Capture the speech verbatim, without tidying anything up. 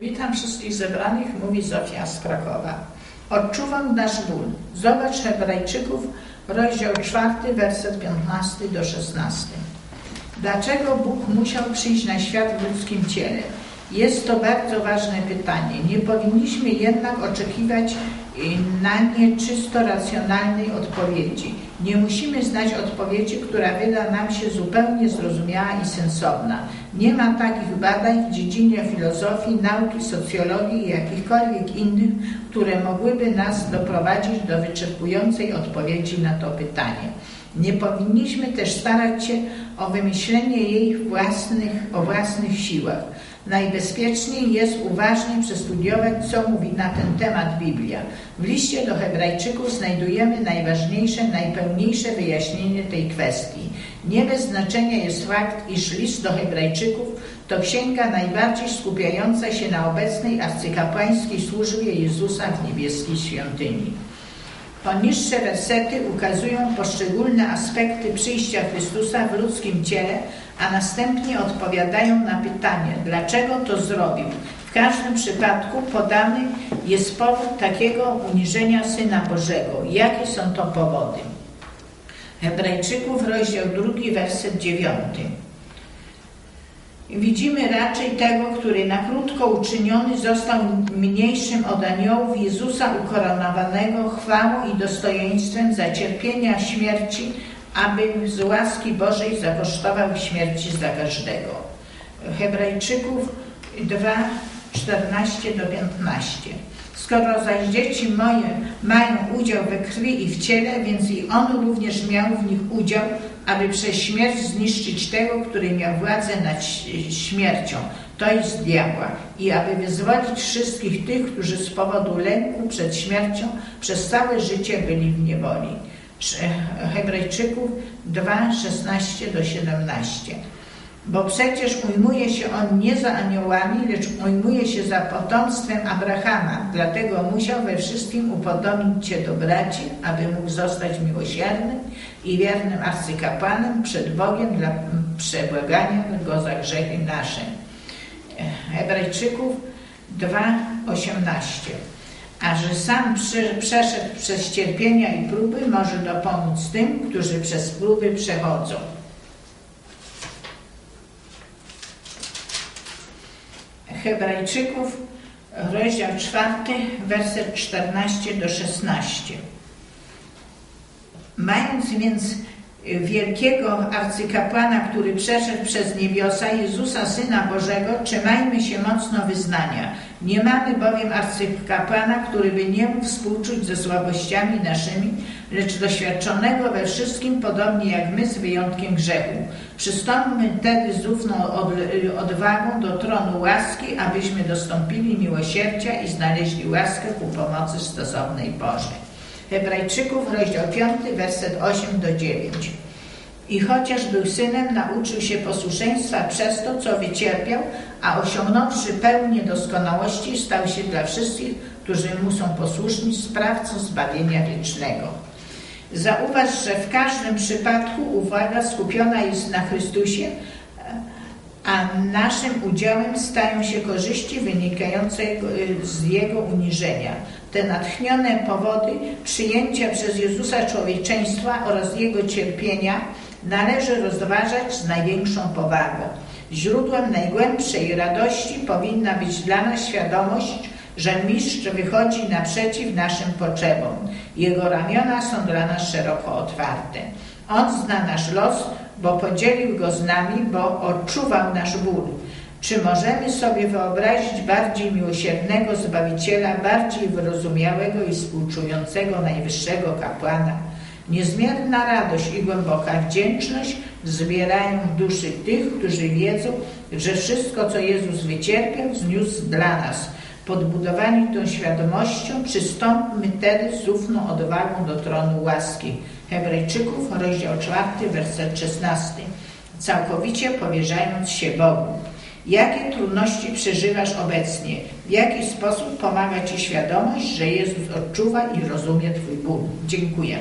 Witam wszystkich zebranych, mówi Zofia z Krakowa. Odczuwam nasz ból. Zobacz Hebrajczyków, rozdział czwarty, werset piętnasty do szesnastego. Dlaczego Bóg musiał przyjść na świat w ludzkim ciele? Jest to bardzo ważne pytanie. Nie powinniśmy jednak oczekiwać na nie czysto racjonalnej odpowiedzi. Nie musimy znać odpowiedzi, która wyda nam się zupełnie zrozumiała i sensowna. Nie ma takich badań w dziedzinie filozofii, nauki, socjologii i jakichkolwiek innych, które mogłyby nas doprowadzić do wyczerpującej odpowiedzi na to pytanie. Nie powinniśmy też starać się o wymyślenie jej własnych, o własnych siłach. Najbezpieczniej jest uważnie przestudiować, co mówi na ten temat Biblia. W liście do Hebrajczyków znajdujemy najważniejsze, najpełniejsze wyjaśnienie tej kwestii. Nie bez znaczenia jest fakt, iż list do Hebrajczyków to księga najbardziej skupiająca się na obecnej arcykapłańskiej służbie Jezusa w niebieskiej świątyni. Poniższe wersety ukazują poszczególne aspekty przyjścia Chrystusa w ludzkim ciele, a następnie odpowiadają na pytanie, dlaczego to zrobił. W każdym przypadku podany jest powód takiego uniżenia Syna Bożego. Jakie są to powody? Hebrajczyków, rozdział drugi, werset dziewiąty. Widzimy raczej tego, który na krótko uczyniony został mniejszym od aniołów, Jezusa ukoronowanego chwałą i dostojeństwem za cierpienia śmierci, aby z łaski Bożej zakosztował śmierci za każdego. Hebrajczyków dwa, czternaście do piętnaście. Skoro zaś dzieci moje mają udział we krwi i w ciele, więc i on również miał w nich udział, aby przez śmierć zniszczyć tego, który miał władzę nad śmiercią, to jest diabła, i aby wyzwolić wszystkich tych, którzy z powodu lęku przed śmiercią przez całe życie byli w niewoli. Hebrajczyków dwa, szesnaście do siedemnaście. Bo przecież ujmuje się on nie za aniołami, lecz ujmuje się za potomstwem Abrahama, dlatego musiał we wszystkim upodobnić się do braci, aby mógł zostać miłosiernym i wiernym arcykapłanem przed Bogiem dla przebłagania go za grzechy nasze. Hebrajczyków dwa, osiemnaście. A że sam przeszedł przez cierpienia i próby, może dopomóc tym, którzy przez próby przechodzą. Hebrajczyków, rozdział czwarty, werset czternaście do szesnaście. Mając więc wielkiego arcykapłana, który przeszedł przez niebiosa, Jezusa, Syna Bożego, trzymajmy się mocno wyznania. Nie mamy bowiem arcykapłana, który by nie mógł współczuć ze słabościami naszymi, lecz doświadczonego we wszystkim, podobnie jak my, z wyjątkiem grzechu. Przystąpmy tedy z równą odwagą do tronu łaski, abyśmy dostąpili miłosierdzia i znaleźli łaskę ku pomocy stosownej Bożej. Hebrajczyków, rozdział piąty, werset osiem do dziewięć. I chociaż był synem, nauczył się posłuszeństwa przez to, co wycierpiał, a osiągnąwszy pełnię doskonałości, stał się dla wszystkich, którzy mu są posłuszni, sprawcą zbawienia wiecznego. Zauważ, że w każdym przypadku uwaga skupiona jest na Chrystusie, a naszym udziałem stają się korzyści wynikające z Jego uniżenia. Te natchnione powody przyjęcia przez Jezusa człowieczeństwa oraz Jego cierpienia należy rozważać z największą powagą. Źródłem najgłębszej radości powinna być dla nas świadomość, że Mistrz wychodzi naprzeciw naszym potrzebom. Jego ramiona są dla nas szeroko otwarte. On zna nasz los, bo podzielił go z nami, bo odczuwał nasz ból. Czy możemy sobie wyobrazić bardziej miłosiernego Zbawiciela, bardziej wyrozumiałego i współczującego Najwyższego Kapłana? Niezmierna radość i głęboka wdzięczność wzbierają duszy tych, którzy wiedzą, że wszystko, co Jezus wycierpiał, zniósł dla nas. Podbudowani tą świadomością, przystąpmy tedy z ufną odwagą do tronu łaski. Hebrajczyków, rozdział czwarty, werset szesnasty. Całkowicie powierzając się Bogu. Jakie trudności przeżywasz obecnie? W jaki sposób pomaga Ci świadomość, że Jezus odczuwa i rozumie Twój ból? Dziękuję.